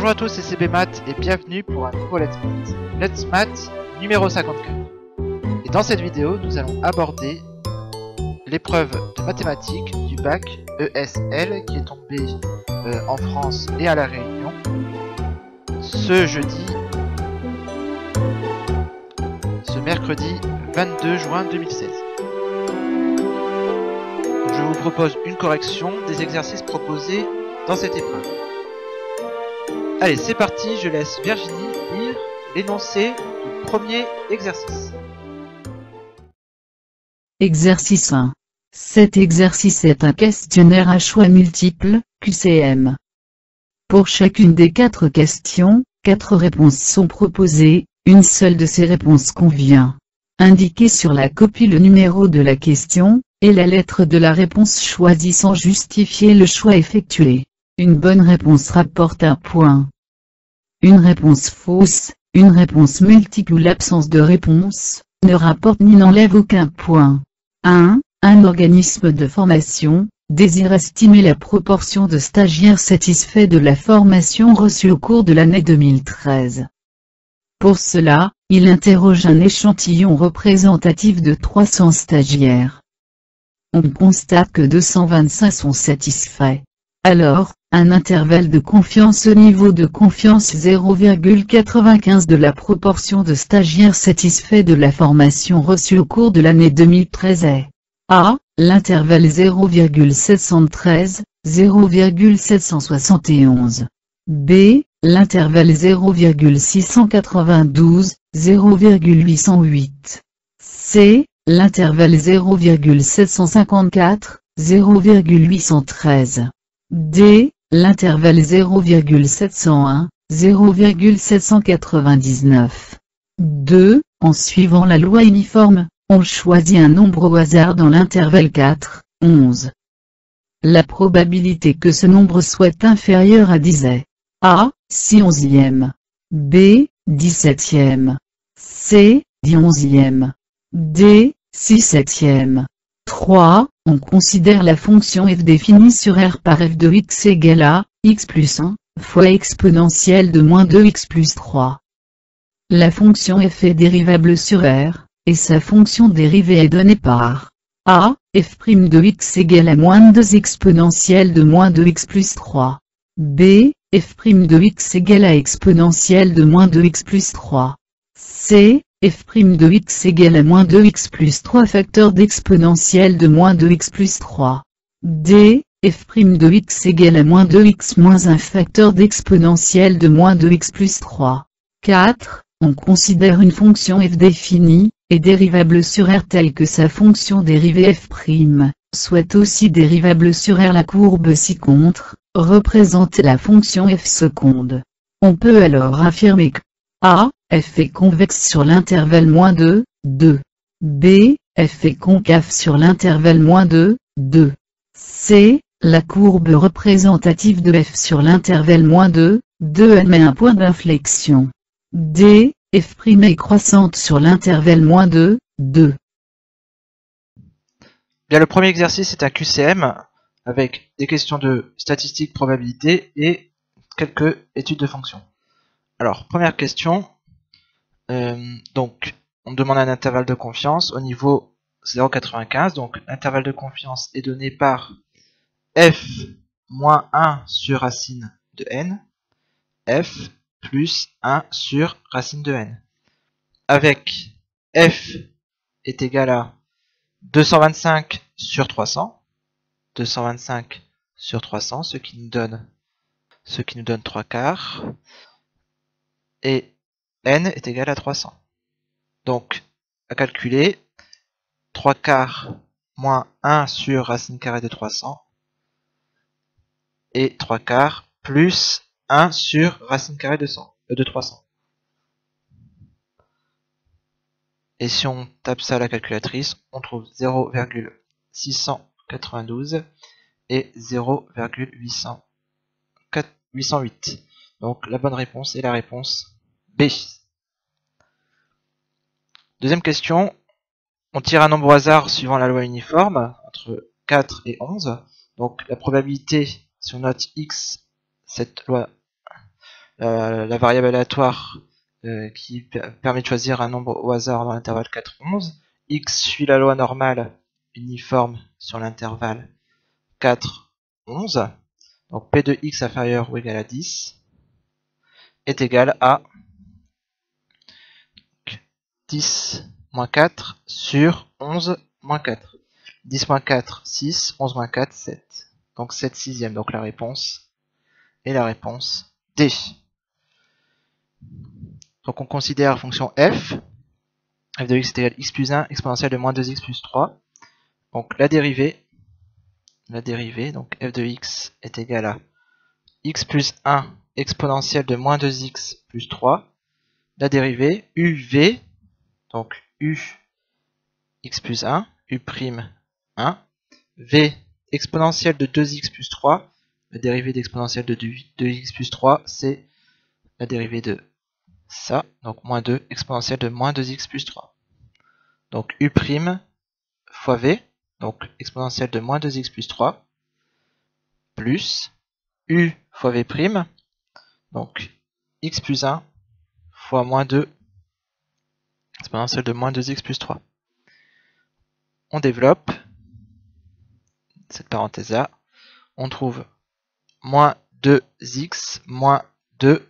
Bonjour à tous, c'est CBMaths et bienvenue pour un nouveau Let's Maths. Let's Maths numéro 54. Et dans cette vidéo, nous allons aborder l'épreuve de mathématiques du BAC ES/L qui est tombée en France et à La Réunion ce jeudi, ce mercredi 22 juin 2016. Donc je vous propose une correction des exercices proposés dans cette épreuve. Allez, c'est parti, je laisse Virginie lire l'énoncé du premier exercice. Exercice 1. Cet exercice est un questionnaire à choix multiples, QCM. Pour chacune des 4 questions, 4 réponses sont proposées, une seule de ces réponses convient. Indiquez sur la copie le numéro de la question, et la lettre de la réponse choisie sans justifier le choix effectué. Une bonne réponse rapporte un point. Une réponse fausse, une réponse multiple ou l'absence de réponse, ne rapporte ni n'enlève aucun point. 1. Un organisme de formation désire estimer la proportion de stagiaires satisfaits de la formation reçue au cours de l'année 2013. Pour cela, il interroge un échantillon représentatif de 300 stagiaires. On constate que 225 sont satisfaits. Alors, un intervalle de confiance au niveau de confiance 0,95 de la proportion de stagiaires satisfaits de la formation reçue au cours de l'année 2013 est A. L'intervalle 0,713, 0,771. B. L'intervalle 0,692, 0,808. C. L'intervalle 0,754, 0,813. D. L'intervalle 0,701, 0,799. 2. En suivant la loi uniforme, on choisit un nombre au hasard dans l'intervalle 4, 11. La probabilité que ce nombre soit inférieur à 10 est A. 6 onzièmes. B. 10 septièmes. C. 10 onzièmes. D. 6 septièmes. 3. On considère la fonction f définie sur R par f de x égale à x plus 1, fois exponentielle de moins 2x plus 3. La fonction f est dérivable sur R, et sa fonction dérivée est donnée par a, f' de x égale à moins 2 exponentielle de moins 2x plus 3. B, f' de x égale à exponentielle de moins 2x plus 3. C, f' de x égale à moins 2x plus 3 facteur d'exponentielle de moins 2x plus 3. D, f' de x égale à moins 2x moins 1 facteur d'exponentielle de moins 2x plus 3. 4. On considère une fonction f définie, et dérivable sur R telle que sa fonction dérivée f' soit aussi dérivable sur R. La courbe ci-contre représente la fonction f seconde. On peut alors affirmer que a. F est convexe sur l'intervalle moins 2, 2. B. F est concave sur l'intervalle moins 2, 2. C. La courbe représentative de F sur l'intervalle moins 2, 2 admet un point d'inflexion. D. F' est croissante sur l'intervalle moins 2, 2. Bien, le premier exercice est un QCM avec des questions de statistiques, probabilité et quelques études de fonctions. Alors, première question. Donc, on demande un intervalle de confiance au niveau 0,95. Donc, l'intervalle de confiance est donné par f moins 1 sur racine de n, f plus 1 sur racine de n. Avec f est égal à 225 sur 300, 225 sur 300, ce qui nous donne 3 quarts. Et n est égal à 300. Donc, à calculer, 3 quarts moins 1 sur racine carrée de 300, et 3 quarts plus 1 sur racine carrée de 300. Et si on tape ça à la calculatrice, on trouve 0,692 et 0,808. Donc la bonne réponse est la réponse B. Deuxième question, on tire un nombre au hasard suivant la loi uniforme, entre 4 et 11. Donc la probabilité, si on note x, cette loi la variable aléatoire qui permet de choisir un nombre au hasard dans l'intervalle 4-11. X suit la loi normale uniforme sur l'intervalle 4-11. Donc P de X inférieur ou égal à 10 est égal à 10 moins 4 sur 11 moins 4. 10 moins 4, 6, 11 moins 4, 7. Donc 7 sixième. Donc la réponse est la réponse D. Donc on considère la fonction f. f de x est égal à x plus 1 exponentielle de moins 2x plus 3. Donc la dérivée, donc f de x est égal à x plus 1 exponentielle de moins 2x plus 3. La dérivée uv, donc u x plus 1, u prime 1, v exponentielle de 2x plus 3, la dérivée d'exponentielle de 2x plus 3, c'est la dérivée de ça, donc moins 2 exponentielle de moins 2x plus 3. Donc u prime fois v, donc exponentielle de moins 2x plus 3, plus u fois v prime, donc x plus 1 fois moins 2 exponentielle de moins 2x plus 3. On développe cette parenthèse là, on trouve moins 2x moins 2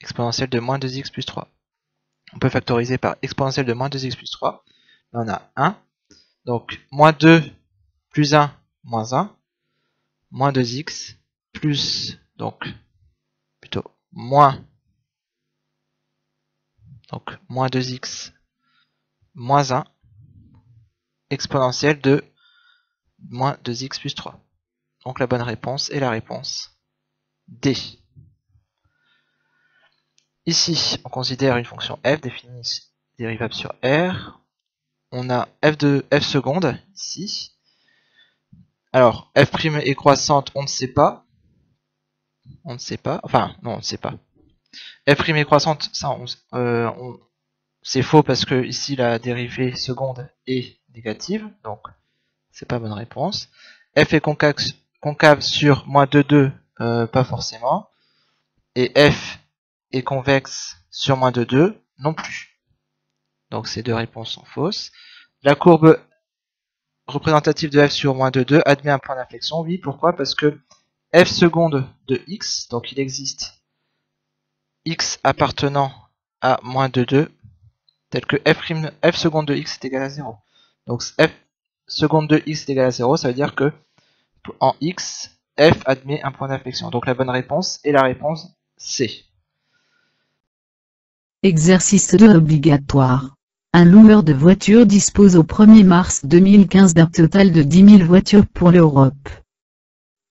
exponentielle de moins 2x plus 3. On peut factoriser par exponentielle de moins 2x plus 3. Là on a 1, donc moins 2 plus 1 moins 1, moins 2x plus, donc plutôt moins, donc moins 2x moins 1 exponentielle de moins 2x plus 3. Donc la bonne réponse est la réponse D. Ici, on considère une fonction f définie dérivable sur R. On a f de f seconde ici. Alors, f' est croissante, on ne sait pas. On ne sait pas. Enfin, non, on ne sait pas. F' est croissante, ça, c'est faux parce que ici la dérivée seconde est négative. Donc, c'est pas bonne réponse. F est concave sur moins 2,2, pas forcément. Et f est convexe sur moins 2,2, non plus. Donc ces deux réponses sont fausses. La courbe représentative de f sur moins 2,2 admet un point d'inflexion. Oui, pourquoi? Parce que f seconde de x, donc il existe x appartenant à moins 2,2, tel que f seconde de x est égal à 0. Donc f seconde de x est égal à 0, ça veut dire que en x, f admet un point d'inflexion. Donc la bonne réponse est la réponse C. Exercice 2 obligatoire. Un loueur de voitures dispose au 1er mars 2015 d'un total de 10 000 voitures pour l'Europe.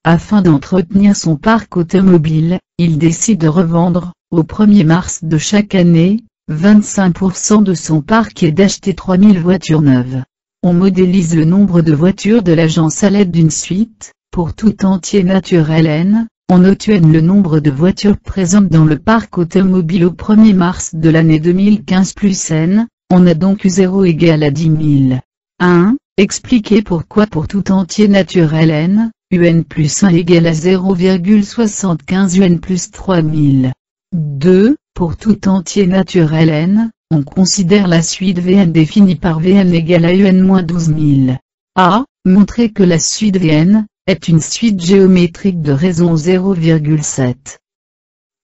Afin d'entretenir son parc automobile, il décide de revendre, au 1er mars de chaque année, 25% de son parc et d'acheter 3 000 voitures neuves. On modélise le nombre de voitures de l'agence à l'aide d'une suite, pour tout entier naturel n, on obtient le nombre de voitures présentes dans le parc automobile au 1er mars de l'année 2015 plus n, on a donc U0 égale à 10 000. 1. Expliquez pourquoi pour tout entier naturel n, un plus 1 égale à 0,75 un plus 3000. 2. Pour tout entier naturel n, on considère la suite Vn définie par Vn égale à un-12000. A. Montrer que la suite Vn est une suite géométrique de raison 0,7.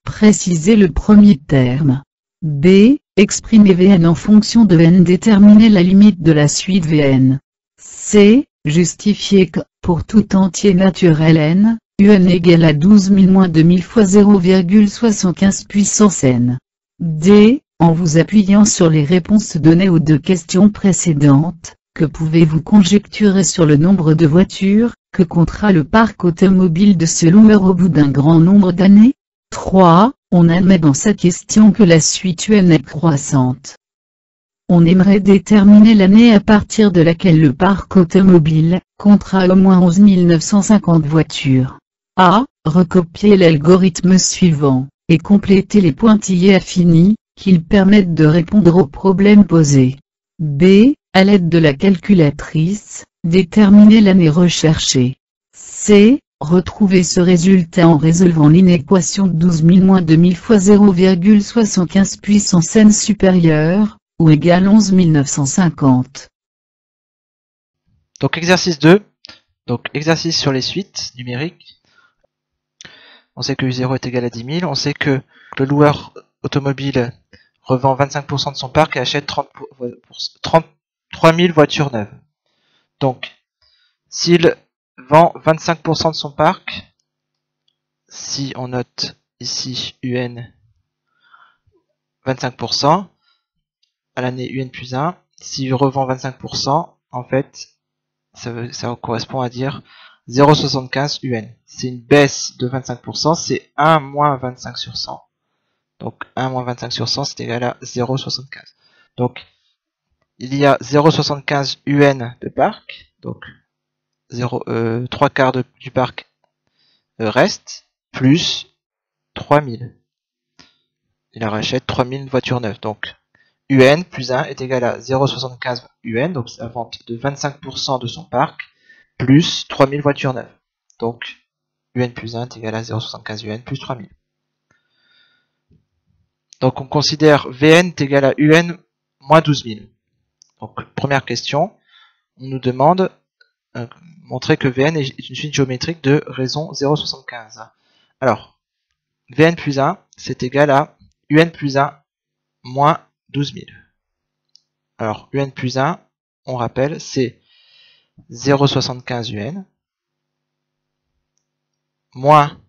Préciser le premier terme. B. Exprimer Vn en fonction de n, déterminer la limite de la suite Vn. C. Justifier que, pour tout entier naturel n, un égale à 12000 moins 2000 fois 0,75 puissance n. D. En vous appuyant sur les réponses données aux deux questions précédentes, que pouvez-vous conjecturer sur le nombre de voitures que comptera le parc automobile de ce loueur au bout d'un grand nombre d'années? 3. On admet dans cette question que la suite UN est croissante. On aimerait déterminer l'année à partir de laquelle le parc automobile comptera au moins 11 950 voitures. A. Recopier l'algorithme suivant, et compléter les pointillés affinis, qu'ils permettent de répondre aux problèmes posés. B. À l'aide de la calculatrice, déterminer l'année recherchée. C. Retrouvez ce résultat en résolvant l'inéquation 12 000 - 2000 fois 0,75 puissance n supérieure, ou égale 11 950. Donc exercice 2, donc exercice sur les suites numériques. On sait que U0 est égal à 10 000, on sait que le loueur automobile revend 25% de son parc et achète 33 000 voitures neuves. Donc, s'il vend 25% de son parc, si on note ici UN 25%, à l'année UN plus 1, s'il revend 25%, en fait, ça correspond à dire 0,75 UN. C'est une baisse de 25%, c'est 1 moins 25 sur 100. Donc 1 moins 25 sur 100, c'est égal à 0,75. Donc, il y a 0,75 UN de parc, donc 3 quarts du parc reste, plus 3000. Il en rachète 3000 voitures neuves. Donc UN plus 1 est égal à 0,75 UN, donc c'est la vente de 25% de son parc, plus 3000 voitures neuves. Donc UN plus 1 est égal à 0,75 UN plus 3000. Donc on considère VN est égal à UN moins 12 000. Donc première question, on nous demande... montrer que Vn est une suite géométrique de raison 0,75. Alors, Vn plus 1, c'est égal à Un plus 1 moins 12 000. Alors, Un plus 1, on rappelle, c'est 0,75 Un moins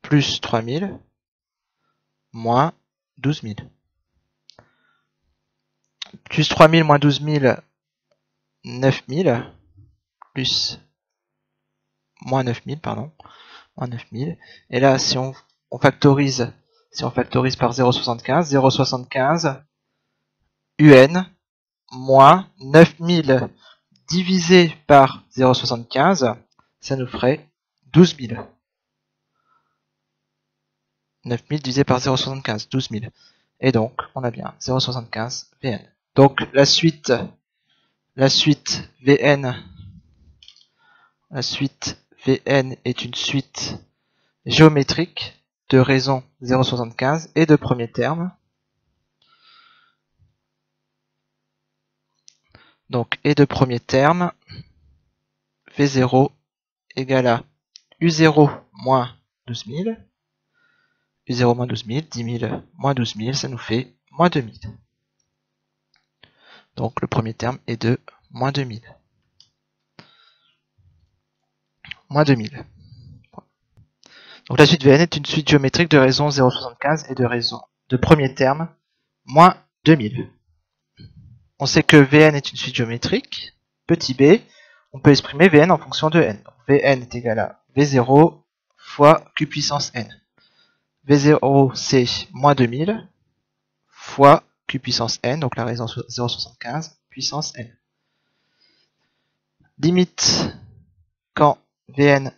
plus 3 000 moins 12 000. Plus 3 000 moins 12 000, 9 000. Plus moins 9000, pardon, moins 9000. Et là, si on factorise, par 0,75, 0,75 UN moins 9000 divisé par 0,75, ça nous ferait 12000. 9000 divisé par 0,75, 12000. Et donc, on a bien 0,75 VN. Donc, La suite VN est une suite géométrique de raison 0,75 et de premier terme. Donc, et de premier terme, V0 égale à U0 moins 12 000. U0 moins 12 000, 10 000 moins 12 000, ça nous fait moins 2 000. Donc, le premier terme est de moins 2 000. Moins 2000. Donc la suite Vn est une suite géométrique de raison 0,75 et de raison de premier terme moins 2000. On sait que Vn est une suite géométrique, petit b, on peut exprimer Vn en fonction de n. Donc, Vn est égal à V0 fois Q puissance n. V0 c'est moins 2000 fois Q puissance n, donc la raison 0,75 puissance n. Limite quand Vn,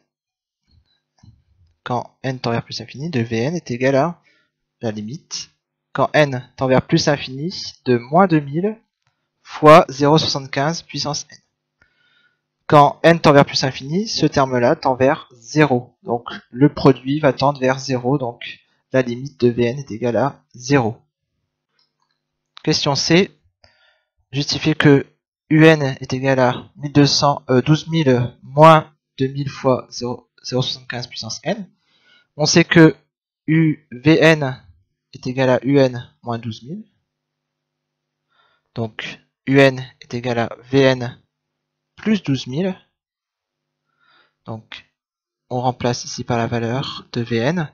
quand n tend vers plus infini, de Vn est égal à la limite quand n tend vers plus infini de moins 2000 fois 0,75 puissance n. Quand n tend vers plus infini, ce terme-là tend vers 0. Donc le produit va tendre vers 0, donc la limite de Vn est égale à 0. Question C. Justifier que Un est égal à 12 000 moins 2000 fois 0,75 puissance n. On sait que UVN est égal à UN moins 12 000. Donc UN est égal à VN plus 12 000. Donc on remplace ici par la valeur de VN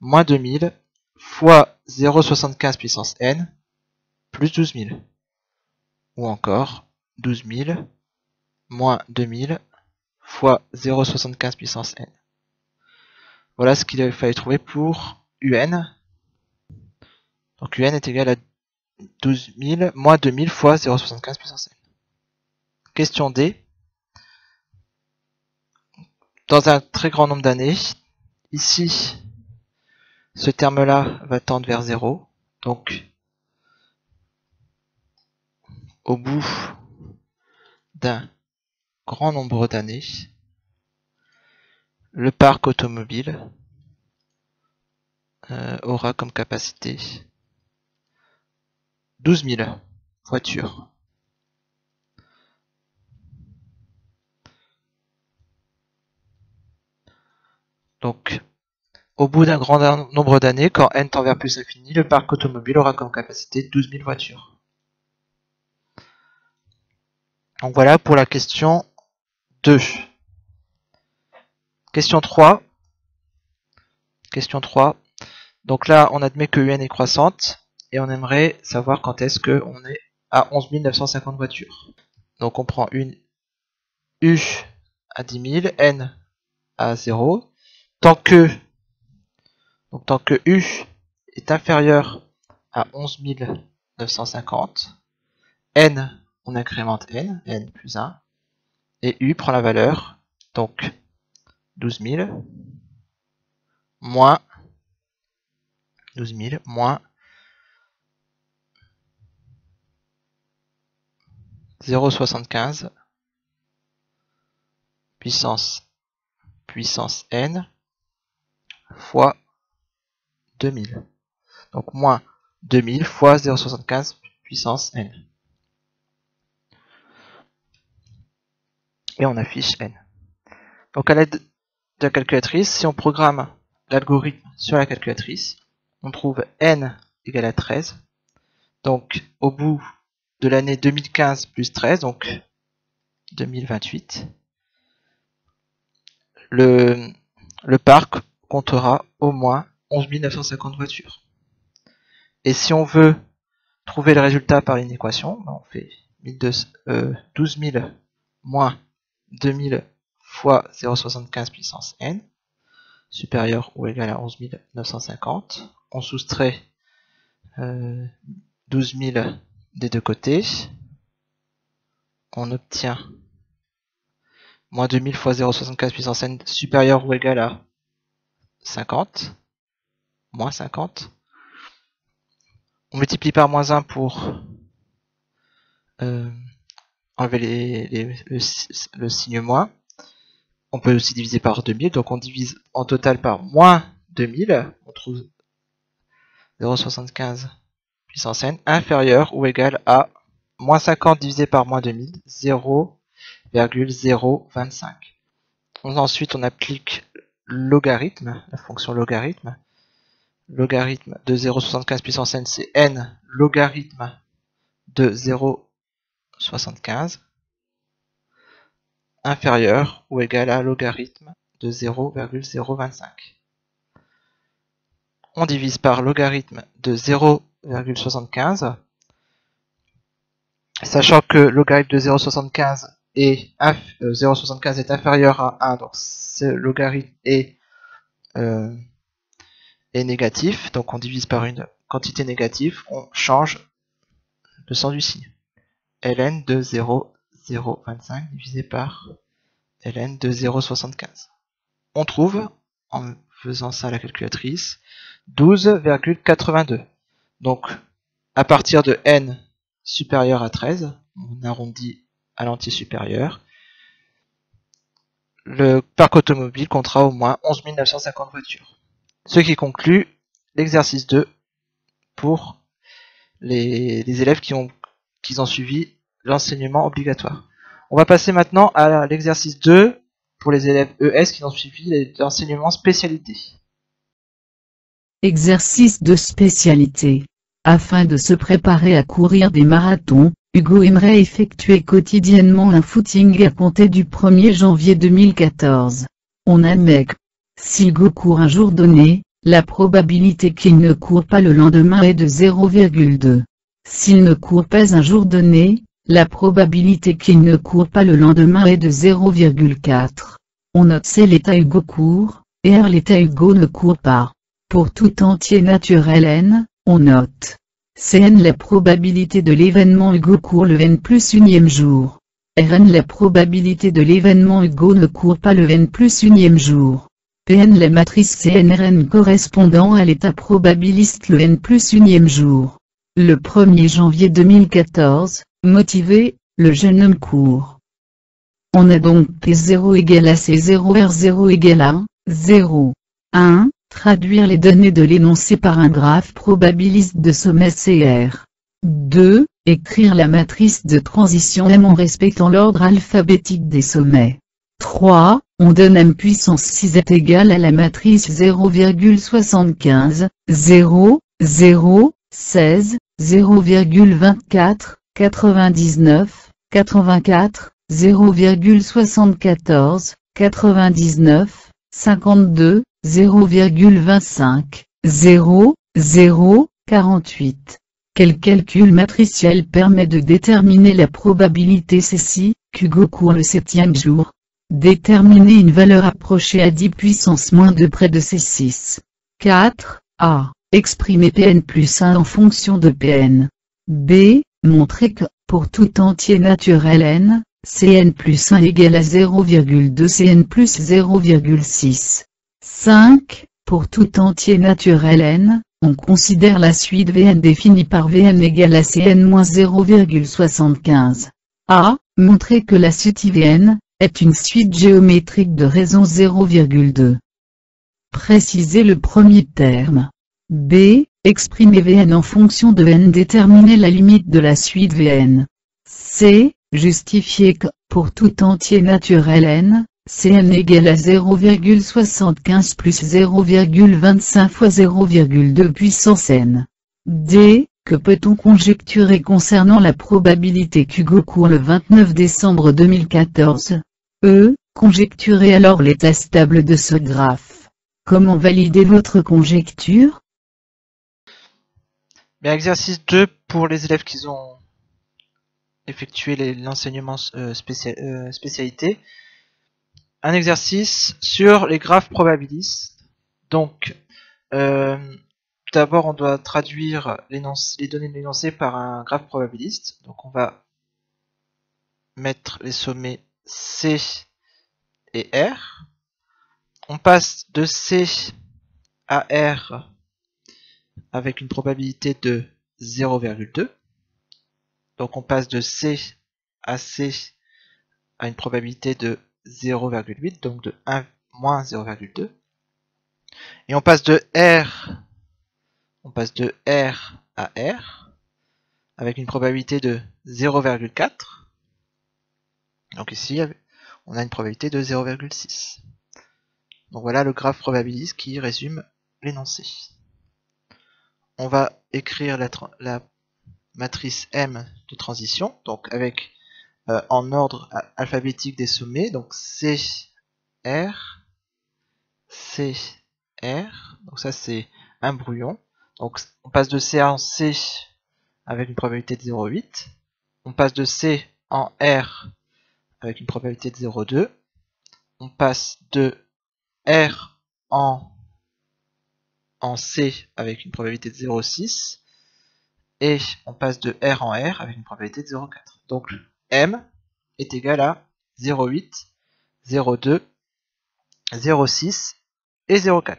moins 2000 fois 0,75 puissance n plus 12 000. Ou encore 12 000 moins 2000 fois 0,75 puissance n. Voilà ce qu'il fallait trouver pour UN. Donc UN est égal à 12 000 moins 2000 fois 0,75 puissance n. Question D. Dans un très grand nombre d'années, ici, ce terme-là va tendre vers 0. Donc, au bout d'un grand nombre d'années, le parc automobile aura comme capacité 12 000 voitures. Donc, au bout d'un grand nombre d'années, quand n tend vers plus infini, le parc automobile aura comme capacité 12 000 voitures. Donc voilà pour la question 2. Question 3. Donc là, on admet que UN est croissante, et on aimerait savoir quand est-ce qu'on est à 11 950 voitures. Donc on prend une U à 10 000, N à 0. Tant que U est inférieur à 11 950, N, on incrémente N, N plus 1, et U prend la valeur, donc 12 000, moins 0,75 puissance N fois 2000. Donc moins 2000 fois 0,75 puissance N. Et on affiche N. Donc à l'aide de la calculatrice, si on programme l'algorithme sur la calculatrice, on trouve N égale à 13. Donc au bout de l'année 2015 plus 13, donc 2028, le parc comptera au moins 11 950 voitures. Et si on veut trouver le résultat par une équation, on fait 12 000 moins 2000 fois 0,75 puissance n, supérieur ou égal à 11 950. On soustrait 12 000 des deux côtés. On obtient moins 2000 fois 0,75 puissance n, supérieur ou égal à 50, moins 50. On multiplie par moins 1 pour enlever le signe moins. On peut aussi diviser par 2000, donc on divise en total par moins 2000. On trouve 0,75 puissance n inférieur ou égal à moins 50 divisé par moins 2000, 0,025. Ensuite, on applique logarithme, la fonction logarithme. Logarithme de 0,75 puissance n, c'est n logarithme de 0,75 inférieur ou égal à logarithme de 0,025. On divise par logarithme de 0,75, sachant que logarithme de 0,75 et 0,75 est inférieur à 1, donc ce logarithme est négatif, donc on divise par une quantité négative, on change le sens du signe. ln de 0,025 divisé par ln de 0,75. On trouve, en faisant ça à la calculatrice, 12,82. Donc à partir de n supérieur à 13, on arrondit à l'entier supérieur, le parc automobile comptera au moins 11 950 voitures. Ce qui conclut l'exercice 2 pour les élèves qui ont suivi l'enseignement obligatoire. On va passer maintenant à l'exercice 2 pour les élèves ES qui ont suivi l'enseignement spécialité. Exercice de spécialité. Afin de se préparer à courir des marathons, Hugo aimerait effectuer quotidiennement un footing à compter du 1er janvier 2014. On admet que, si Hugo court un jour donné, la probabilité qu'il ne court pas le lendemain est de 0,2. S'il ne court pas un jour donné, la probabilité qu'il ne court pas le lendemain est de 0,4. On note C l'état Hugo court, et R l'état Hugo ne court pas. Pour tout entier naturel N, on note Cn la probabilité de l'événement Hugo court le n plus 1e jour. Rn la probabilité de l'événement Hugo ne court pas le n plus 1e jour. Pn la matrice CNRN correspondant à l'état probabiliste le n plus 1e jour. Le 1er janvier 2014, motivé, le jeune homme court. On a donc T0 égale à C0, R0 égale à 1, 0. 1. Traduire les données de l'énoncé par un graphe probabiliste de sommet CR. 2. Écrire la matrice de transition M en respectant l'ordre alphabétique des sommets. 3. On donne M puissance 6 est égale à la matrice 0,75, 0, 0, 16, 0,24, 99, 84, 0,74, 99, 52, 0,25, 0, 0, 48. Quel calcul matriciel permet de déterminer la probabilité ceci, Hugo court le 7e jour. Déterminer une valeur approchée à 10 puissance moins de près de C6. 4. A. Exprimer Pn plus 1 en fonction de Pn. B. Montrer que, pour tout entier naturel n, Cn plus 1 égale à 0,2 Cn plus 0,6. 5. Pour tout entier naturel n, on considère la suite Vn définie par Vn égale à Cn moins 0,75. A. Montrer que la suite Vn est une suite géométrique de raison 0,2. Préciser le premier terme. B. Exprimer Vn en fonction de n, déterminer la limite de la suite Vn. C. Justifier que, pour tout entier naturel n, Cn égale à 0,75 plus 0,25 fois 0,2 puissance n. D. Que peut-on conjecturer concernant la probabilité qu'Hugo court le 29 décembre 2014 ? Conjecturez alors l'état stable de ce graphe. Comment valider votre conjecture ? Bien, exercice 2 pour les élèves qui ont effectué l'enseignement spécialité. Un exercice sur les graphes probabilistes. Donc, d'abord, on doit traduire les données de l'énoncé par un graphe probabiliste. Donc, on va mettre les sommets C et R. On passe de C à R avec une probabilité de 0,2. Donc, on passe de C à une probabilité de 0,8, donc de 1 moins 0,2. Et on passe de R à R, avec une probabilité de 0,4. Donc ici, on a une probabilité de 0,6. Donc voilà le graphe probabiliste qui résume l'énoncé. On va écrire la matrice M de transition, donc avec en ordre alphabétique des sommets, donc C, R. Donc ça c'est un brouillon. Donc on passe de C en C avec une probabilité de 0,8. On passe de C en R avec une probabilité de 0,2. On passe de R en C avec une probabilité de 0,6. Et on passe de R en R avec une probabilité de 0,4. Donc M est égal à 0,8, 0,2, 0,6 et 0,4.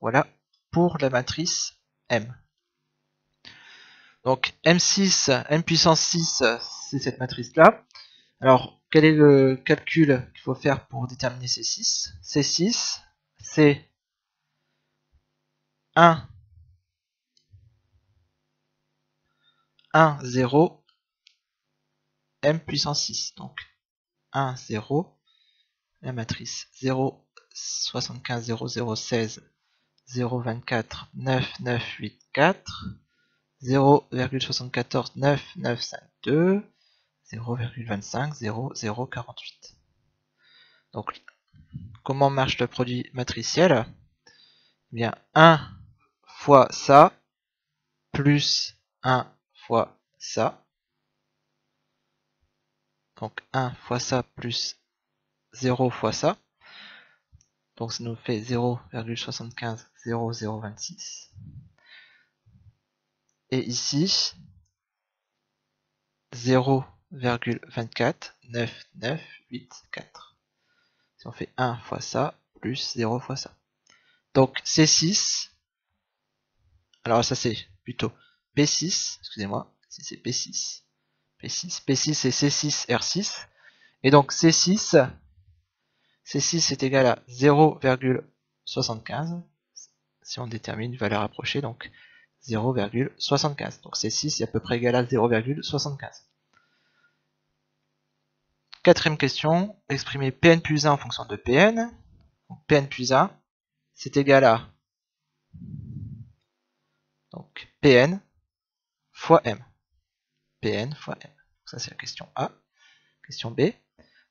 Voilà pour la matrice M. Donc M6, M puissance 6, c'est cette matrice là. Alors quel est le calcul qu'il faut faire pour déterminer C6 ? C6, c'est 1, 0, M puissance 6. Donc 1, 0, la matrice 0, 75, 0, 0, 16. 0,24, 9, 9, 8, 4, 0,74, 9, 9, 5, 2, 0,25, 0, 0, 48. Donc, comment marche le produit matriciel ? Eh bien, 1 fois ça, plus 1 fois ça. Donc, 1 fois ça, plus 0 fois ça. Donc ça nous fait 0,75, 0,026. Et ici, 0,24, 9, 9, 8, 4. Si on fait 1 fois ça, plus 0 fois ça. Donc C6, alors ça c'est plutôt P6, excusez-moi, si c'est P6, P6, P6 et C6, R6. Et donc C6 est égal à 0,75 si on détermine une valeur approchée, donc 0,75. Donc C6 est à peu près égal à 0,75. Quatrième question, exprimer Pn plus 1 en fonction de Pn. Donc Pn plus 1, c'est égal à donc Pn fois M. Pn fois M. Donc ça c'est la question A. Question B,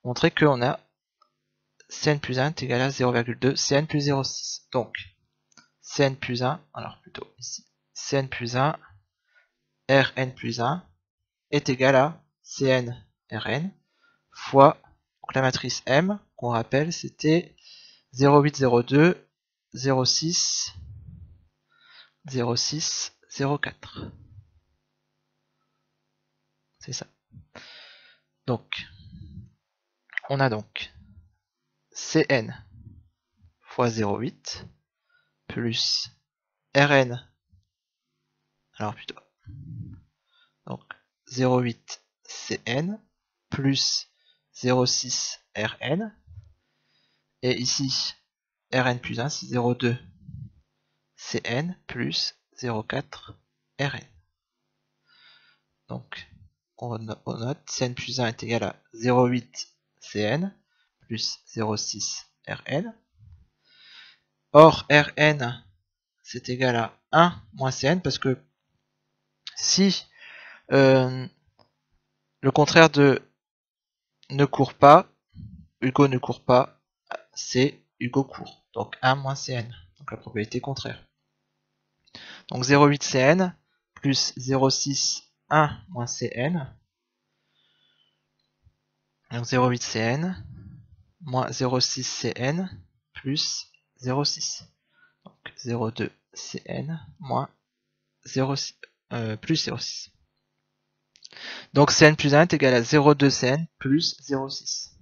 montrer qu'on a Cn plus 1 est égal à 0,2 Cn plus 0,6. Donc Cn plus 1, alors plutôt ici, Cn plus 1, Rn plus 1 est égal à Cn Rn fois donc la matrice M, qu'on rappelle c'était 0,8, 0,2, 0,6, 0,6, 0,4. C'est ça. Donc, on a donc Cn fois 0,8 plus Rn, alors plutôt, donc 0,8 Cn plus 0,6 Rn, et ici Rn plus 1 c'est 0,2 Cn plus 0,4 Rn. Donc on note Cn plus 1 est égal à 0,8 Cn plus 0,6 Rn. Or Rn c'est égal à 1 moins Cn, parce que si le contraire de ne court pas, Hugo ne court pas, c'est Hugo court. Donc 1 moins Cn, donc la probabilité contraire. Donc 0,8 Cn plus 0,6 1 moins Cn, donc 0,8 Cn moins 0,6 Cn plus 0,6, donc 0,2 Cn moins 0,6 plus 0,6. Donc Cn plus 1 est égal à 0,2 Cn plus 0,6.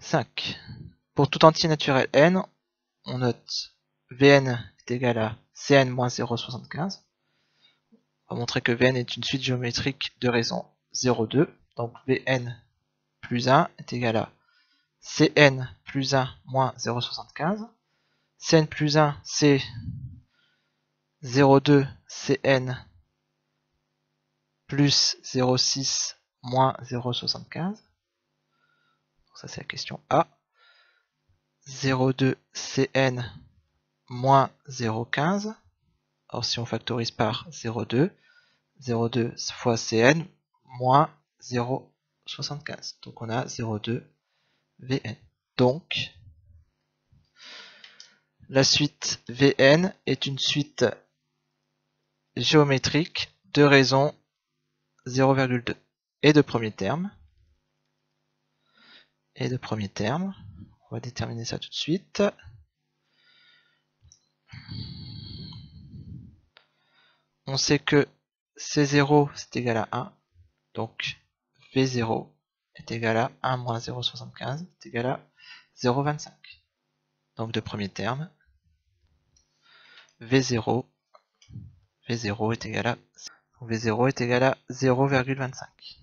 5. Pour tout entier naturel n, on note Vn est égal à Cn moins 0,75. On va montrer que Vn est une suite géométrique de raison 0,2. Donc Vn plus 1 est égal à Cn plus 1 moins 0,75. Cn plus 1 c'est 0,2 Cn plus 0,6 moins 0,75. Ça c'est la question A. 0,2 Cn moins 0,15. Or si on factorise par 0,2, 0,2 fois Cn moins 0,75. Donc on a 0,2 Vn. Donc la suite Vn est une suite géométrique de raison 0,2 et de premier terme. Et de premier terme, on va déterminer ça tout de suite. On sait que C0 c'est égal à 1, donc V0 est égal à 1 moins 0,75 est égal à 0,25. Donc de premier terme, V0 est égal à 0,25.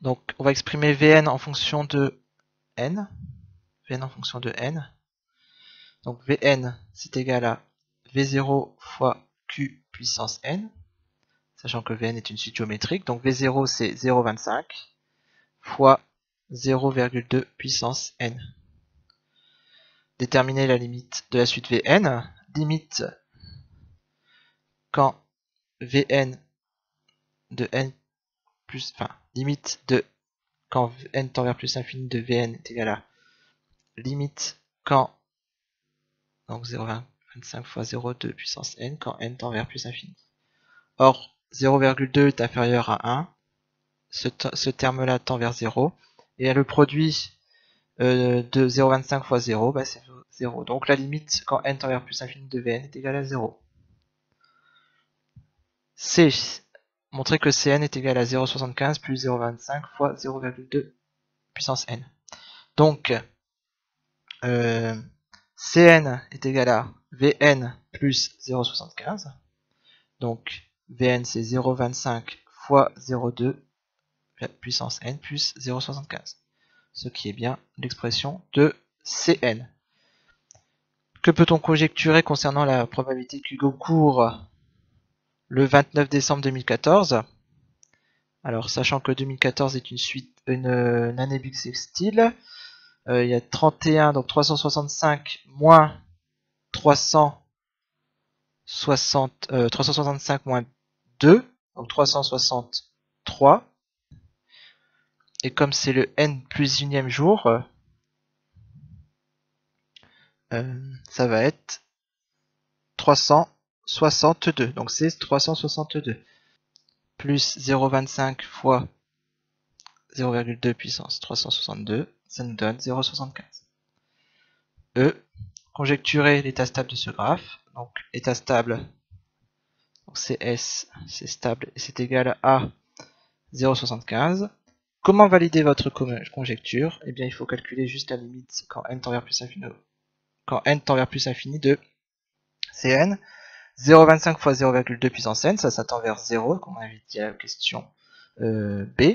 Donc on va exprimer Vn en fonction de n. Donc Vn c'est égal à V0 fois Q puissance n, sachant que Vn est une suite géométrique, donc V0 c'est 0,25 fois 0,2 puissance n. Déterminer la limite de la suite Vn, limite quand Vn de n plus, enfin limite de quand n tend vers plus l'infini de Vn est égal à limite quand, donc 0,25 fois 0,2 puissance n quand n tend vers plus l'infini. Or 0,2 est inférieur à 1, ce terme là tend vers 0, et le produit de 0,25 fois 0, bah, c'est 0. Donc la limite quand n tend vers plus l'infini de Vn est égale à 0. C, montrer que Cn est égal à 0,75 plus 0,25 fois 0,2 puissance n. Donc Cn est égal à Vn plus 0,75. Donc Vn c'est 0,25 fois 0,2 puissance n plus 0,75. Ce qui est bien l'expression de Cn. Que peut-on conjecturer concernant la probabilité qu'Hugo court le 29 décembre 2014 ? Alors, sachant que 2014 est une année bissextile, il y a 31, donc 365 moins 365 moins 2, donc 363. Et comme c'est le n plus 1e jour, ça va être 362. Donc c'est 362. Plus 0,25 fois 0,2 puissance 362, ça nous donne 0,75. Conjecturer l'état stable de ce graphe. Donc état stable, donc CS, c'est stable et c'est égal à 0,75. Comment valider votre conjecture? Eh bien, il faut calculer juste la limite quand n tend vers plus infini, de Cn. 0,25 fois 0,2 puissance n, ça tend vers 0, comme on avait dit à la question B,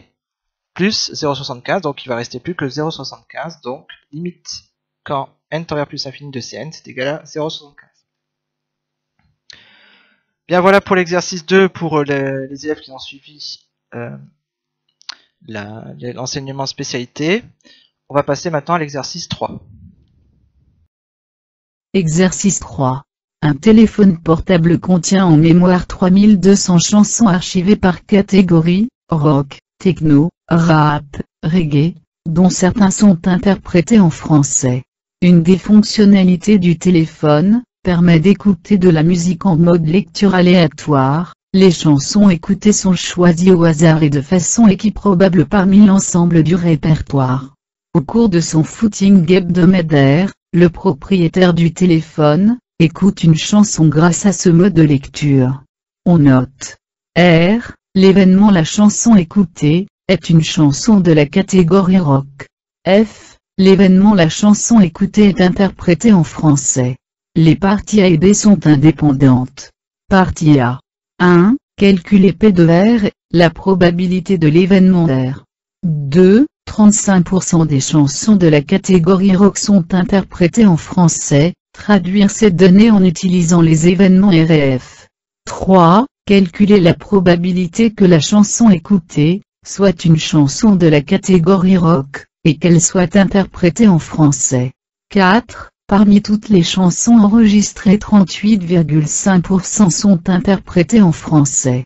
plus 0,75, donc il va rester plus que 0,75, donc limite quand n tend vers plus infini de Cn, c'est égal à 0,75. Bien, voilà pour l'exercice 2, pour les élèves qui ont suivi l'enseignement spécialité. On va passer maintenant à l'exercice 3. Exercice 3. Un téléphone portable contient en mémoire 3200 chansons archivées par catégorie, rock, techno, rap, reggae, dont certains sont interprétés en français. Une des fonctionnalités du téléphone permet d'écouter de la musique en mode lecture aléatoire. Les chansons écoutées sont choisies au hasard et de façon équiprobable parmi l'ensemble du répertoire. Au cours de son footing hebdomadaire, le propriétaire du téléphone écoute une chanson grâce à ce mode de lecture. On note R, l'événement la chanson écoutée, est une chanson de la catégorie rock. F, l'événement la chanson écoutée est interprétée en français. Les parties A et B sont indépendantes. Partie A. 1. Calculer P de R, la probabilité de l'événement R. 2. 35% des chansons de la catégorie rock sont interprétées en français, traduire ces données en utilisant les événements R et F. 3. Calculer la probabilité que la chanson écoutée soit une chanson de la catégorie rock, et qu'elle soit interprétée en français. 4. Parmi toutes les chansons enregistrées, 38,5% sont interprétées en français.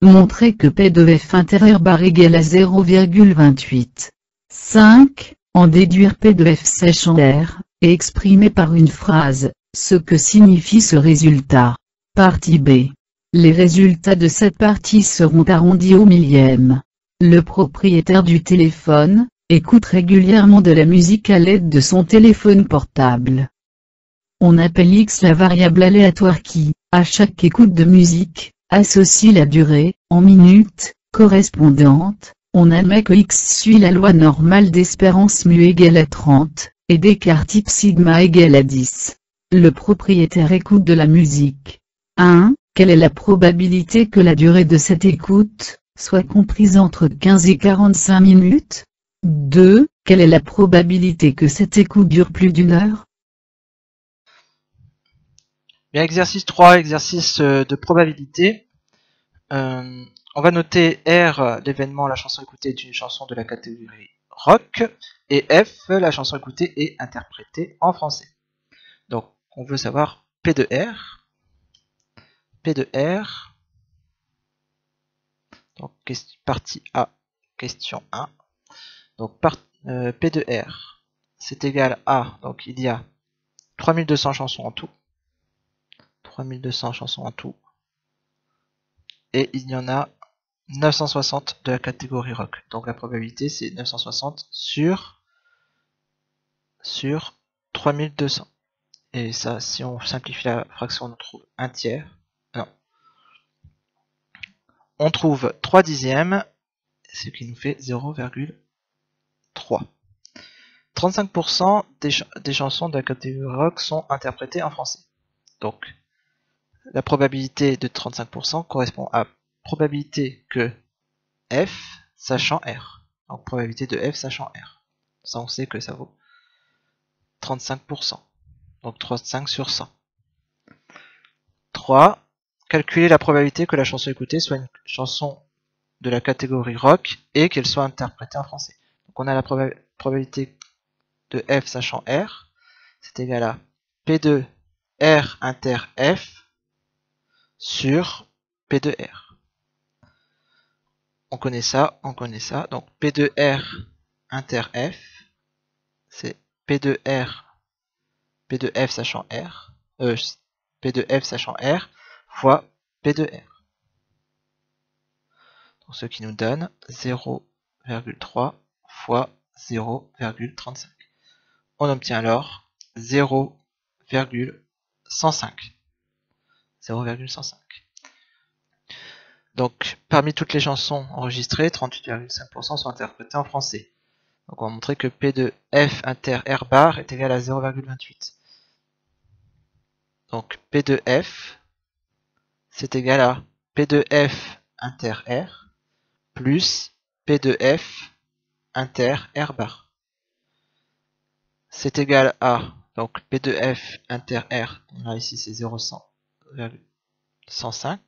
Montrer que P de F inter R bar égale à 0,28. 5. En déduire P de F sèche en R, et exprimer par une phrase ce que signifie ce résultat. Partie B. Les résultats de cette partie seront arrondis au millième. Le propriétaire du téléphone écoute régulièrement de la musique à l'aide de son téléphone portable. On appelle X la variable aléatoire qui, à chaque écoute de musique, associe la durée, en minutes, correspondante. On admet que X suit la loi normale d'espérance mu égale à 30, et d'écart Y sigma égale à 10. Le propriétaire écoute de la musique. 1. Quelle est la probabilité que la durée de cette écoute soit comprise entre 15 et 45 minutes ? 2. Quelle est la probabilité que cette écoute dure plus d'une heure? Bien, exercice 3, exercice de probabilité. On va noter R, l'événement, la chanson écoutée est une chanson de la catégorie rock, et F, la chanson écoutée est interprétée en français. Donc, on veut savoir P de R. P de R. Donc, partie A, question 1. Donc P de R, c'est égal à, donc il y a 3200 chansons en tout, 3200 chansons en tout, et il y en a 960 de la catégorie rock. Donc la probabilité c'est 960 sur 3200. Et ça, si on simplifie la fraction, on trouve un tiers. Non. On trouve 3 dixièmes, ce qui nous fait 0,3. 35% des chansons de la catégorie rock sont interprétées en français. Donc, la probabilité de 35% correspond à la probabilité que F sachant R. Donc probabilité de F sachant R. Ça on sait que ça vaut 35%. Donc 35 sur 100. 3. Calculer la probabilité que la chanson écoutée soit une chanson de la catégorie rock et qu'elle soit interprétée en français. Donc on a la probabilité de F sachant R. C'est égal à P2 R inter F sur P2 R. On connaît ça, on connaît ça. Donc P2 R inter F, c'est P2 R, P2 F sachant R, P2 F sachant R fois P2 R. Donc ce qui nous donne 0,3 fois 0,35. On obtient alors 0,105. 0,105. Donc parmi toutes les chansons enregistrées, 38,5% sont interprétées en français. Donc on va montrer que P de F inter R bar est égal à 0,28. Donc P de F, c'est égal à P de F inter R plus P de F inter R bar. C'est égal à, donc P de F inter R, on a ici c'est 0,105.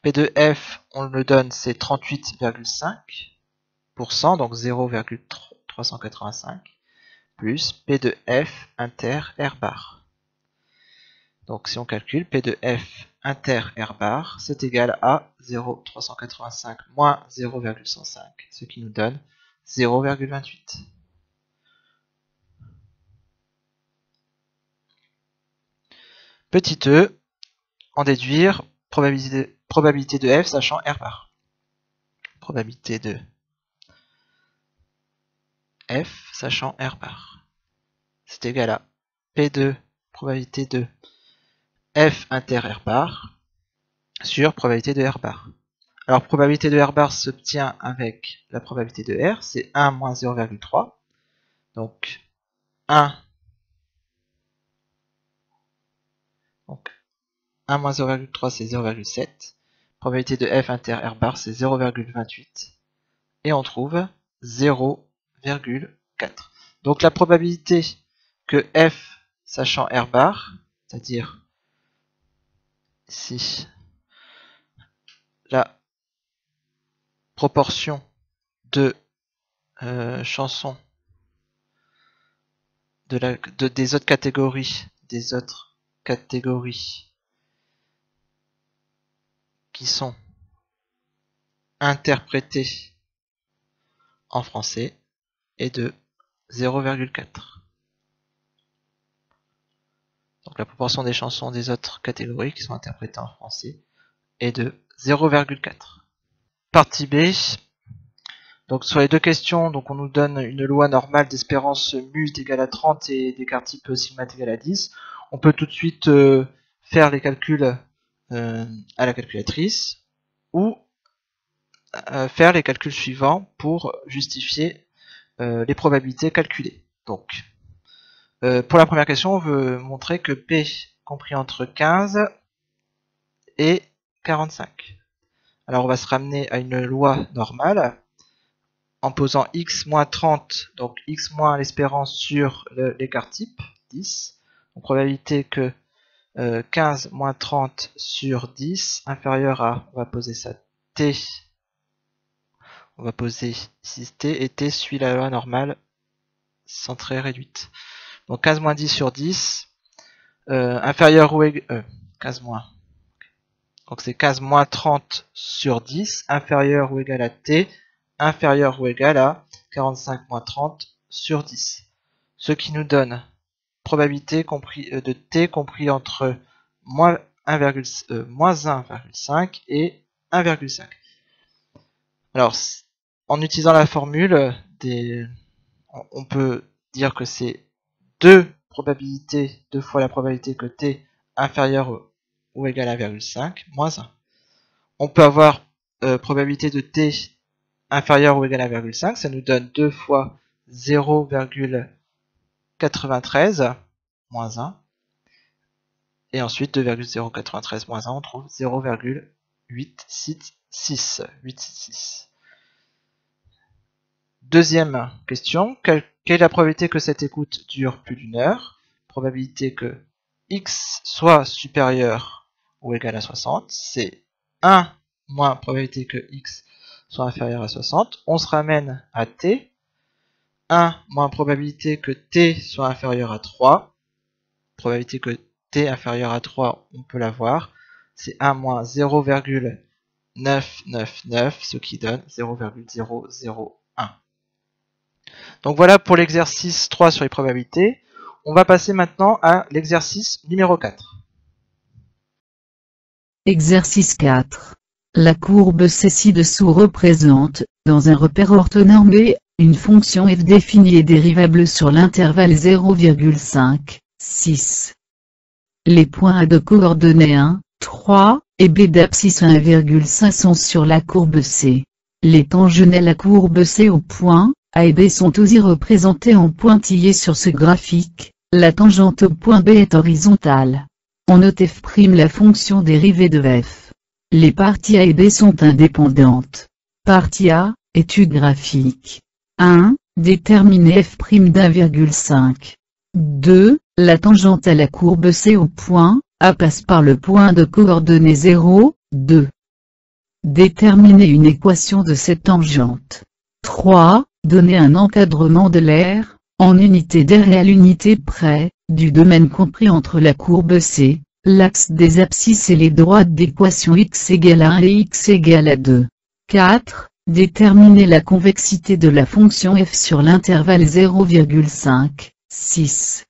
P de F, on le donne, c'est 38,5%, donc 0,385, plus P de F inter R bar. Donc si on calcule, P de F inter R bar, c'est égal à 0,385 moins 0,105, ce qui nous donne 0,28. Petit e, en déduire probabilité de F sachant R bar. Probabilité de F sachant R bar. C'est égal à P2, probabilité de F inter R bar sur probabilité de R bar. Alors probabilité de R bar s'obtient avec la probabilité de R, c'est 1 moins 0,3. Donc 1 moins 0,3 c'est 0,7. Probabilité de F inter R bar c'est 0,28. Et on trouve 0,4. Donc la probabilité que F sachant R bar, c'est-à-dire ici la proportion de chansons des autres catégories qui sont interprétées en français est de 0,4. Donc la proportion des chansons des autres catégories qui sont interprétées en français est de 0,4. Partie B. Donc sur les deux questions, donc on nous donne une loi normale d'espérance mu est égale à 30 et d'écart type sigma est égal à 10. On peut tout de suite faire les calculs à la calculatrice ou faire les calculs suivants pour justifier les probabilités calculées. Donc, pour la première question, on veut montrer que P compris entre 15 et 45. Alors on va se ramener à une loi normale en posant x moins 30, donc x moins l'espérance sur l'écart type 10. Probabilité que 15 moins 30 sur 10 inférieure à, on va poser ça t, on va poser 6t et t suit la loi normale centrée réduite. Donc 15 moins 10 sur 10 inférieure ou égale 15 moins, donc c'est 15 moins 30 sur 10 inférieure ou égale à t inférieure ou égale à 45 moins 30 sur 10, ce qui nous donne probabilité de t compris entre moins 1,5 et 1,5. Alors, en utilisant la formule, on peut dire que c'est deux fois la probabilité que t inférieure ou égale à 1,5 moins 1. On peut avoir probabilité de t inférieure ou égale à 1,5, ça nous donne 2 fois 0,93 moins 1, et ensuite 2,093 moins 1, on trouve 0,866. Deuxième question, quelle est la probabilité que cette écoute dure plus d'une heure? Probabilité que x soit supérieur ou égal à 60, c'est 1 moins probabilité que x soit inférieur à 60. On se ramène à t, 1 moins probabilité que t soit inférieur à 3. Probabilité que t inférieur à 3, on peut l'avoir, c'est 1 moins 0,999, ce qui donne 0,001. Donc voilà pour l'exercice 3 sur les probabilités. On va passer maintenant à l'exercice numéro 4. Exercice 4. La courbe C ci-dessous représente, dans un repère orthonorme B, une fonction f définie et dérivable sur l'intervalle 0,5, 6. Les points A de coordonnées 1, 3, et B d'abscisse 1,5 sont sur la courbe C. Les tangents à la courbe C au point A et B sont aussi représentés en pointillés sur ce graphique, la tangente au point B est horizontale. On note f' la fonction dérivée de f. Les parties A et B sont indépendantes. Partie A, étude graphique. 1. Déterminer f' d'1,5. 2. La tangente à la courbe C au point A passe par le point de coordonnées 0, 2. Déterminer une équation de cette tangente. 3. Donner un encadrement de l'aire, en unité d'aire et à l'unité près, du domaine compris entre la courbe C, l'axe des abscisses et les droites d'équation x égale à 1 et x égale à 2. 4. Déterminer la convexité de la fonction f sur l'intervalle 0,5, 6.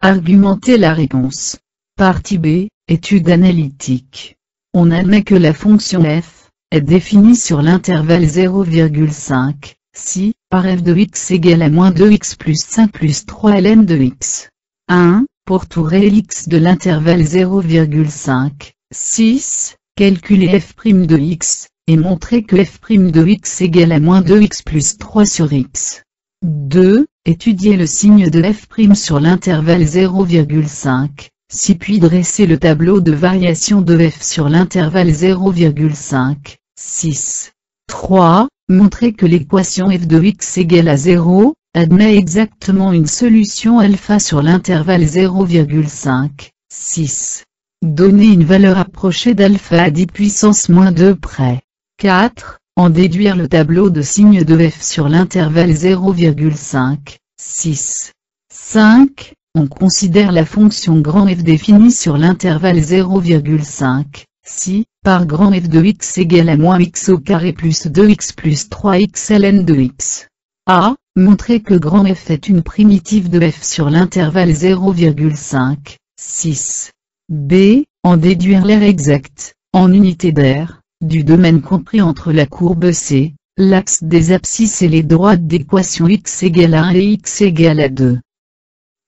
Argumenter la réponse. Partie B, étude analytique. On admet que la fonction f est définie sur l'intervalle 0,5. Si, par f de x égale à moins 2x plus 5 plus 3 ln de x. 1. Pour tout réel x de l'intervalle 0,5, 6, calculer f' de x, et montrer que f' de x égale à moins 2x plus 3 sur x. 2. Étudier le signe de f' sur l'intervalle 0,5, 6 puis dresser le tableau de variation de f sur l'intervalle 0,5, 6. 3. Montrer que l'équation f de x égale à 0, admet exactement une solution alpha sur l'intervalle 0,5, 6. Donner une valeur approchée d'alpha à 10 puissance moins 2 près. 4. En déduire le tableau de signes de f sur l'intervalle 0,5, 6. 5. On considère la fonction grand f définie sur l'intervalle 0,5. Si, par grand f de x égale à moins x au carré plus 2x plus 3x ln de x. A. Montrer que grand f est une primitive de f sur l'intervalle 0,5, 6. B. En déduire l'aire exacte, en unité d'aire, du domaine compris entre la courbe C, l'axe des abscisses et les droites d'équation x égale à 1 et x égale à 2.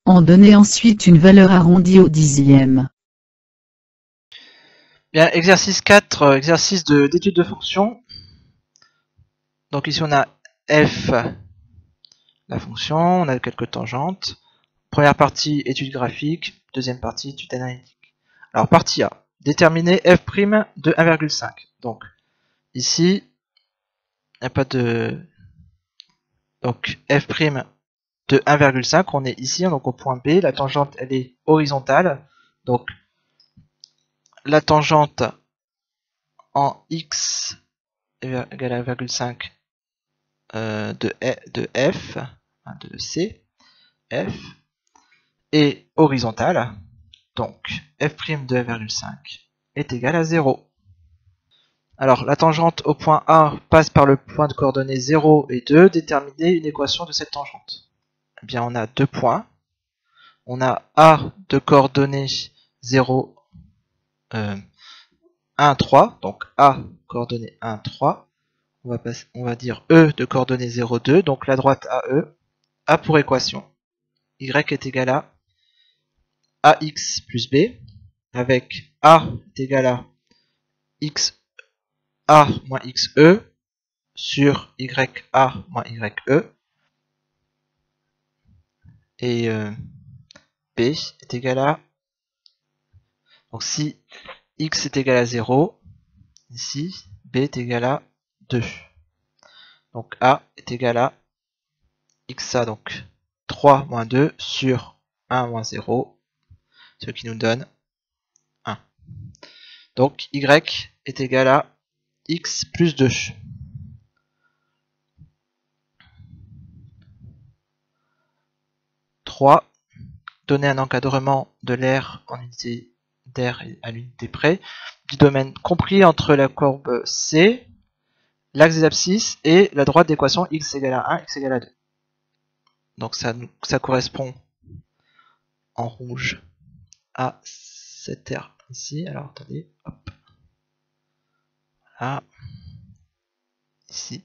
En donner ensuite une valeur arrondie au dixième. Bien, exercice 4, exercice d'étude de fonction. Donc ici on a f, la fonction, on a quelques tangentes. Première partie, étude graphique. Deuxième partie, étude analytique. Alors partie A, déterminer f' de 1,5. Donc ici, il n'y a pas de... Donc f' de 1,5, on est ici, donc au point B. La tangente, elle est horizontale. Donc la tangente en x égale à 1,5 de f est horizontale, donc f' de 1,5 est égale à 0. Alors la tangente au point A passe par le point de coordonnées 0 et 2, déterminer une équation de cette tangente. Eh bien on a deux points, on a A de coordonnées 0 1, 3, donc A coordonnée 1, 3, on va dire E de coordonnée 0, 2, donc la droite AE a pour équation y est égal à AX plus B, avec A est égal à XA moins XE sur YA moins YE, et B est égal à... Donc si x est égal à 0, ici, b est égal à 2. Donc A est égal à xa, donc 3 moins 2 sur 1 moins 0, ce qui nous donne 1. Donc Y est égal à x plus 2. Donner un encadrement de l'aire en unité d'aire à l'unité près du domaine compris entre la courbe C, l'axe des abscisses et la droite d'équation x égale à 1, x égale à 2. Donc ça correspond en rouge à cette aire ici. Alors attendez, hop, là, ici.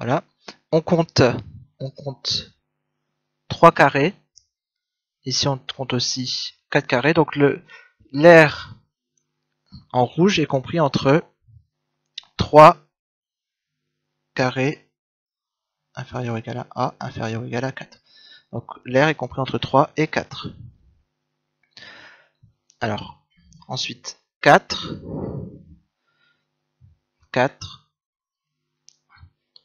Voilà, on compte 3 carrés, ici on compte aussi 4 carrés, donc l'aire en rouge est compris entre 3 carrés inférieur ou égal à A, inférieur ou égal à 4. Donc l'aire est compris entre 3 et 4. Alors, ensuite 4.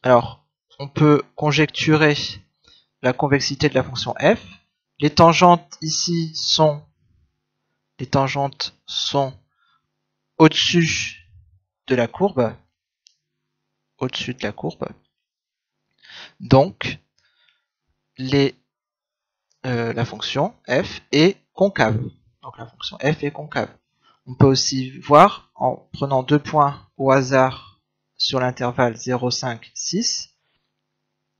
Alors, on peut conjecturer la convexité de la fonction f. Les tangentes ici sont au-dessus de la courbe. Donc, la fonction f est concave. On peut aussi voir, en prenant deux points au hasard, sur l'intervalle 0, 5, 6,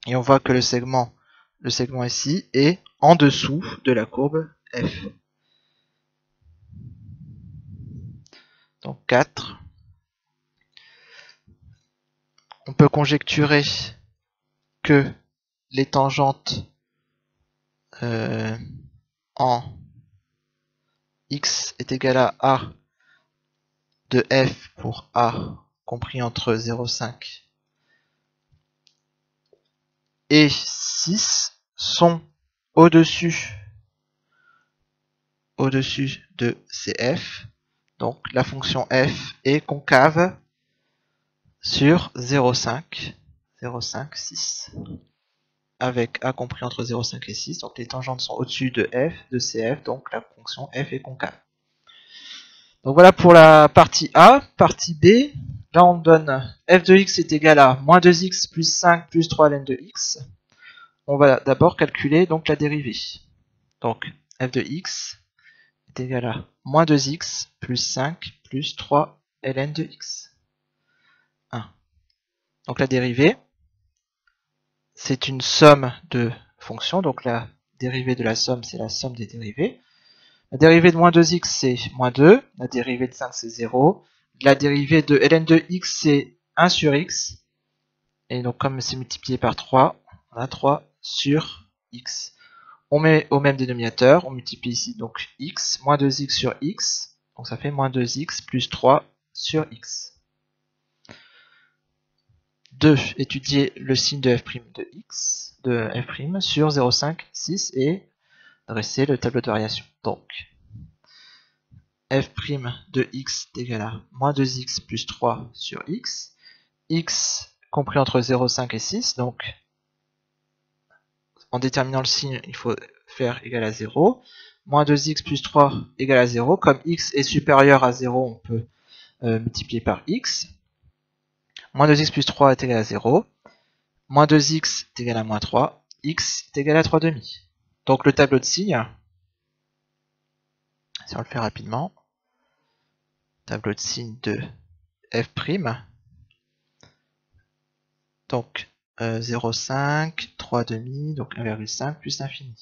et on voit que le segment ici est en dessous de la courbe F. Donc 4. On peut conjecturer que les tangentes en x est égal à A de F pour A compris entre 0,5 et 6 sont au-dessus de CF. Donc la fonction f est concave sur 0,5, 6 avec A compris entre 0,5 et 6. Donc les tangentes sont au-dessus de f de CF, donc la fonction f est concave. Donc voilà pour la partie A. Partie B, là on donne f de x est égal à moins 2x plus 5 plus 3 ln de x. On va d'abord calculer donc la dérivée. Donc f de x est égal à moins 2x plus 5 plus 3 ln de x. 1. Donc la dérivée, c'est une somme de fonctions. Donc la dérivée de la somme, c'est la somme des dérivées. La dérivée de moins 2x, c'est moins 2. La dérivée de 5, c'est 0. La dérivée de ln de x, c'est 1 sur x. Et donc, comme c'est multiplié par 3, on a 3 sur x. On met au même dénominateur, on multiplie ici donc x, moins 2x sur x. Donc, ça fait moins 2x plus 3 sur x. 2. Étudier le signe de f' de x, de f' sur 0, 5, 6 et dresser le tableau de variation. Donc, f' de x est égal à moins 2x plus 3 sur x, x compris entre 0, 5 et 6, donc en déterminant le signe, il faut faire égal à 0, moins 2x plus 3 égale à 0, comme x est supérieur à 0, on peut multiplier par x, moins 2x plus 3 est égal à 0, moins 2x est égal à moins 3, x est égal à 3/2. Donc le tableau de signes, si on le fait rapidement, tableau de signes de f', donc 0,5, 3,5, donc 1,5 plus l'infini.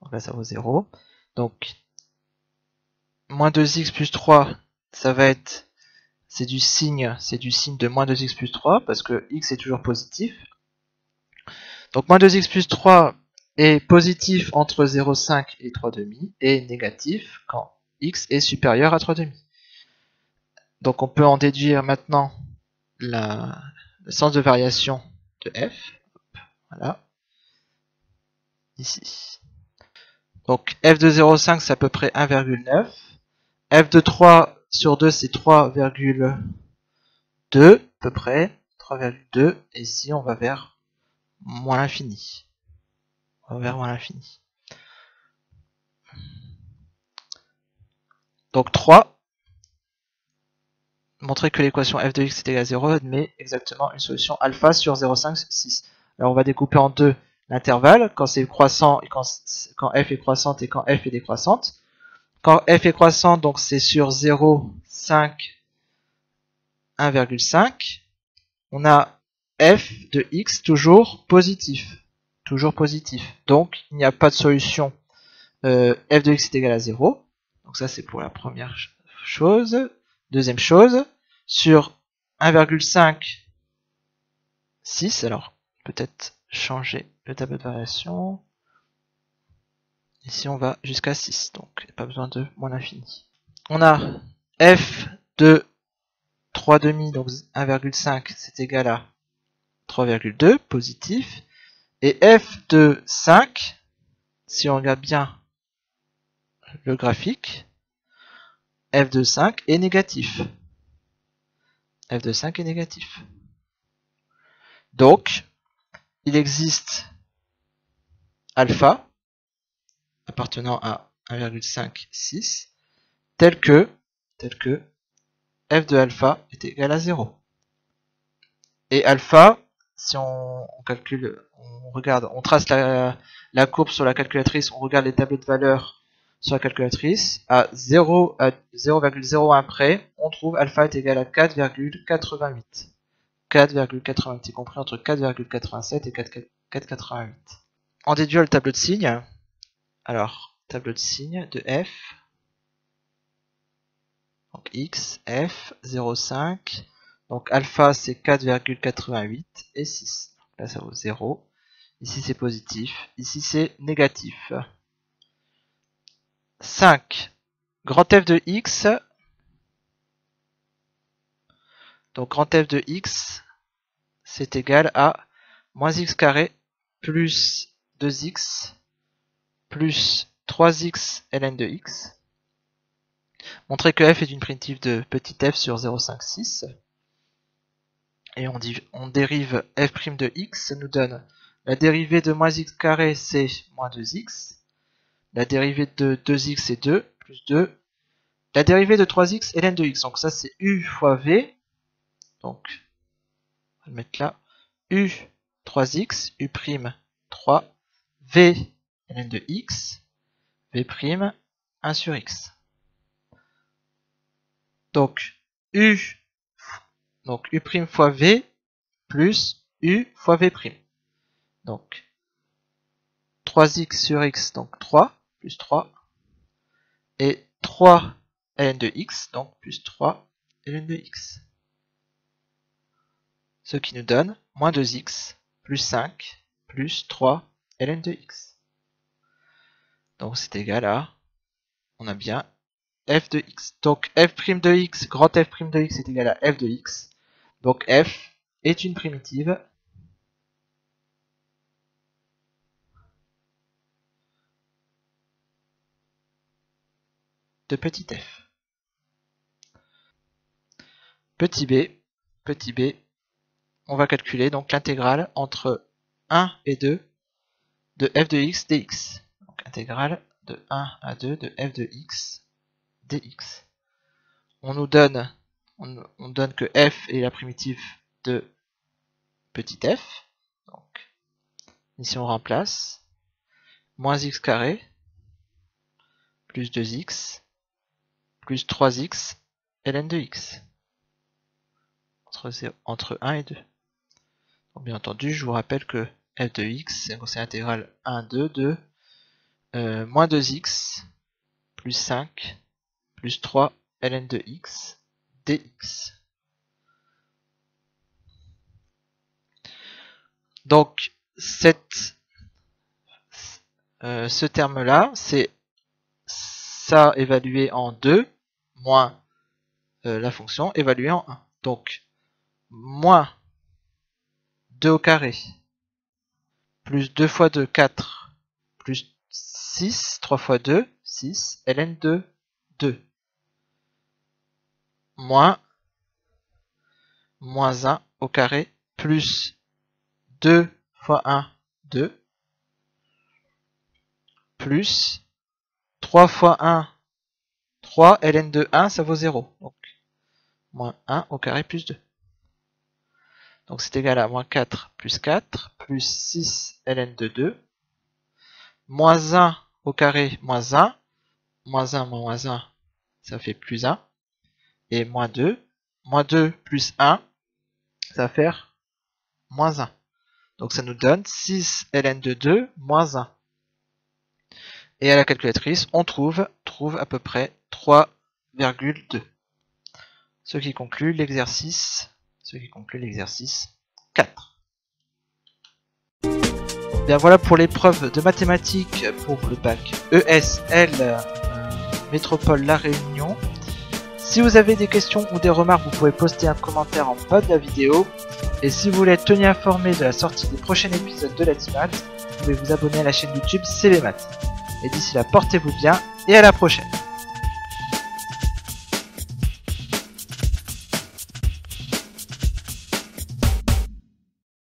Donc là ça vaut 0. Donc moins 2x plus 3, ça va être, c'est du signe de moins 2x plus 3, parce que x est toujours positif. Donc moins 2x plus 3 est positif entre 0,5 et 3,5 et négatif quand x est supérieur à 3,5. Donc on peut en déduire maintenant le sens de variation de f. Voilà. Ici. Donc f de 0,5 c'est à peu près 1,9. F de 3 sur 2 c'est 3,2 à peu près. 3,2 et ici on va vers moins l'infini. On va vers moins l'infini. Donc 3. Montrer que l'équation f de x est égale à 0 admet exactement une solution alpha sur 0,5, 6. Alors on va découper en deux l'intervalle, quand c'est croissant et quand f est croissante et quand f est décroissante. Quand f est croissant, donc c'est sur 0, 5, 1,5. On a f de x toujours positif. Toujours positif. Donc il n'y a pas de solution f de x est égal à 0. Donc ça c'est pour la première chose. Deuxième chose, sur 1,5, 6, alors peut-être changer le tableau de variation. Ici on va jusqu'à 6, donc pas besoin de moins l'infini. On a f de 3,5, donc 1,5 c'est égal à 3,2, positif. Et f de 5, si on regarde bien le graphique, f de 5 est négatif. F de 5 est négatif. Donc, il existe alpha appartenant à 1,5, 6 tel que f de alpha est égal à 0. Et alpha, si on calcule, on regarde, on trace la courbe sur la calculatrice, on regarde les tableaux de valeurs sur la calculatrice, à 0,01 près, on trouve alpha est égal à 4,88. 4,88, y compris entre 4,87 et 4,88. On déduit le tableau de signes. Alors, tableau de signes de f. Donc x, f, 0,5. Donc alpha c'est 4,88 et 6. Là ça vaut 0. Ici c'est positif. Ici c'est négatif. 5. Grand f de x. Donc grand f de x, c'est égal à moins x carré plus 2x plus 3x ln de x. Montrer que f est une primitive de petit f sur 0,5,6. Et on dérive f' de x, ça nous donne la dérivée de moins x carré, c'est moins 2x. La dérivée de 2x c'est 2, plus 2. La dérivée de 3x ln de x, donc ça c'est u fois v. Donc, on va le mettre là. u 3x, u' 3, v ln de x, v' 1 sur x. Donc, u' fois v plus u fois v'. Donc, 3x sur x, donc 3, plus 3, et 3 ln de x, donc plus 3 ln de x. Ce qui nous donne moins 2x, plus 5, plus 3 ln de x. Donc c'est égal à, on a bien f de x. Donc f' de x, grand f' de x est égal à f de x. Donc f est une primitive. De petit f. Petit b, on va calculer donc l'intégrale entre 1 et 2 de f de x dx. Donc intégrale de 1 à 2 de f de x dx. On donne que f est la primitive de petit f. Donc ici on remplace moins x carré plus 2x plus 3x ln de x entre 1 et 2. Donc, bien entendu, je vous rappelle que f de x, c'est l'intégrale 1, 2 de moins 2x plus 5 plus 3 ln de x dx. Donc ce terme-là, c'est ça évalué en 2 moins la fonction évaluée en 1. Donc, moins 2 au carré, plus 2 fois 2, 4, plus 6, 3 fois 2, 6, ln 2, 2. Moins 1 au carré, plus 2 fois 1, 2, plus 3 fois 1, 3, ln de 1, ça vaut 0. Donc, moins 1 au carré plus 2. Donc c'est égal à moins 4 plus 4, plus 6 ln de 2, moins 1 au carré, moins 1, moins 1, moins 1, ça fait plus 1, et moins 2 plus 1, ça va faire moins 1. Donc ça nous donne 6 ln de 2, moins 1. Et à la calculatrice, on trouve à peu près 3,2. Ce qui conclut l'exercice 4. Bien voilà pour l'épreuve de mathématiques pour le bac ES/L Métropole-La Réunion. Si vous avez des questions ou des remarques, vous pouvez poster un commentaire en bas de la vidéo. Et si vous voulez être tenu informé de la sortie des prochains épisodes de Let's Maths, vous pouvez vous abonner à la chaîne YouTube CBMaths. Et d'ici là, portez-vous bien et à la prochaine.